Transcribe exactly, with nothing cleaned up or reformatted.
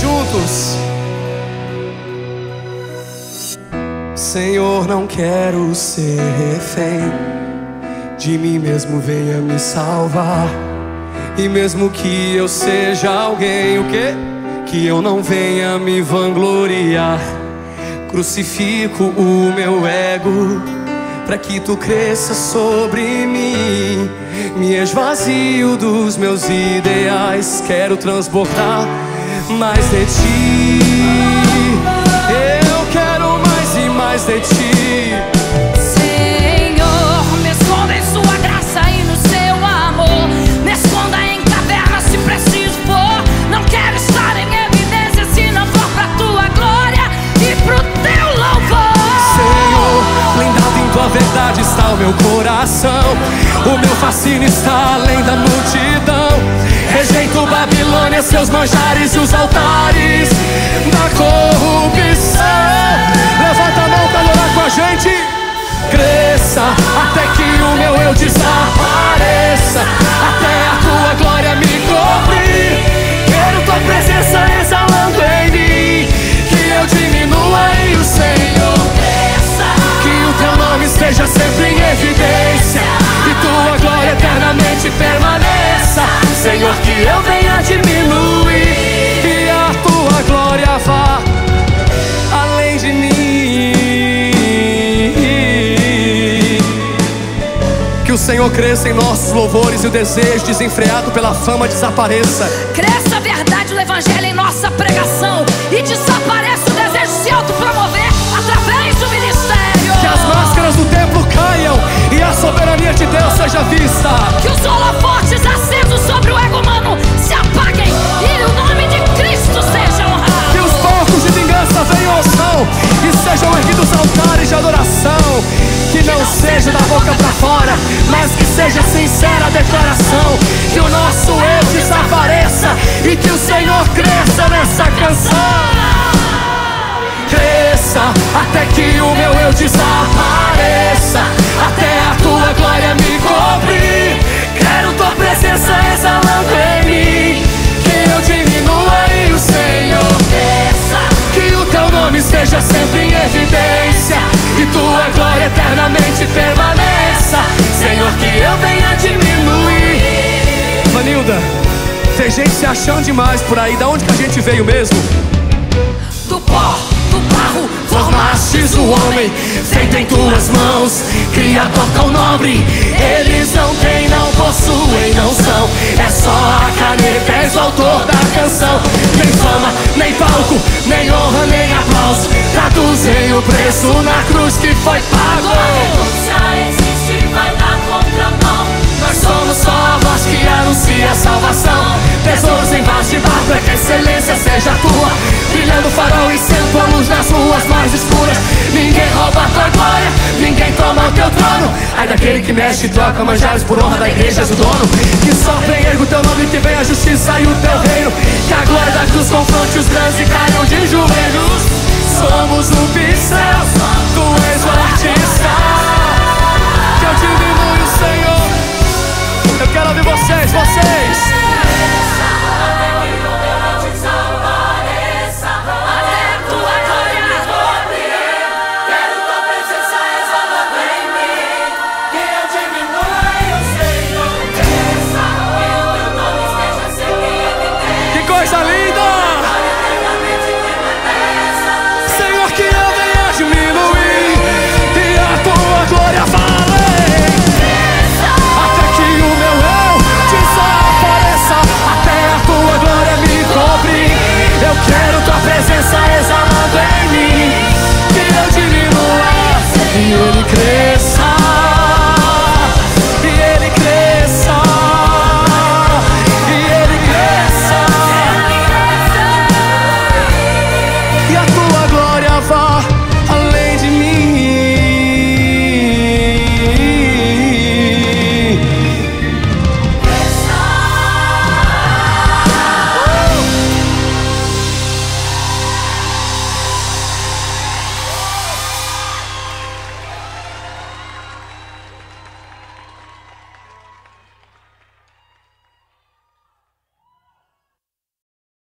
juntos. Senhor, não quero ser refém de mim mesmo, venha me salvar. E mesmo que eu seja alguém, o quê? Que eu não venha me vangloriar. Crucifico o meu ego para que tu cresça sobre mim. Me esvazio dos meus ideais, quero transbordar mais de ti. Eu quero mais e mais de ti. Senhor, me esconda em sua graça e no seu amor, me esconda em cavernas se preciso for. Não quero estar em evidência se não for pra tua glória e pro teu louvor. Senhor, blindado em tua verdade está o meu coração, o meu fascínio está além da multidão. Rejeito Babilônia, seus manjares e os altares da corrupção. Levanta a mão pra orar com a gente. Cresça até que o meu eu desapareça, até a tua glória me cobre. Quero tua presença exalando em mim, que eu diminua e o Senhor cresça, que o teu nome esteja sempre em evidência, tua glória eternamente permaneça. Senhor, que eu venha diminuir e a tua glória vá além de mim. Que o Senhor cresça em nossos louvores e o desejo desenfreado pela fama desapareça. Cresça a verdade do evangelho em nossa pregação e desapareça o desejo de se autopromover através do ministério. Que as máscaras do templo caiam e a soberania de Deus seja vista. Que os holofotes acesos sobre o ego humano se apaguem e o nome de Cristo seja honrado. Que os palcos de vingança venham ao chão e sejam erguidos altares de adoração. Que não seja da boca pra fora, mas que seja sincera a declaração. Que o nosso eu desapareça e que o Senhor cresça nessa canção. Cresça até que o meu eu desapareça, até a tua glória me cobre. Quero tua presença exalando em mim, que eu diminua e o Senhor cresça, que o teu nome esteja sempre em evidência e tua glória eternamente permaneça. Senhor, que eu venha diminuir. Vanilda, tem gente se achando demais por aí. Da onde que a gente veio mesmo? Do pó, do barro, formastes o homem, feito em tuas mãos, criador tão nobre. Eles não têm, não possuem, não são. É só a caneta, és o autor da canção. Nem fama, nem palco, nem honra, nem aplauso traduzem o preço na cruz que foi pago. Já existe, vai na contramão. Nós somos só a voz que anuncia a salvação. Tesouros embaixo de barco é que a excelência seja tua, brilhando farol e sendo a luz nas ruas mais escuras. Ninguém rouba a tua glória, ninguém toma o teu trono. Ai daquele que mexe e troca manjares por honra da igreja és o dono. Que soprem, ergo o teu nome, que venha a justiça e o teu reino, que a glória da cruz confronte os grandes e caiam de joelhos. Somos o pincel, tu és o artista. Que eu diminui o Senhor. Eu quero ouvir vocês, vocês. Coisa linda!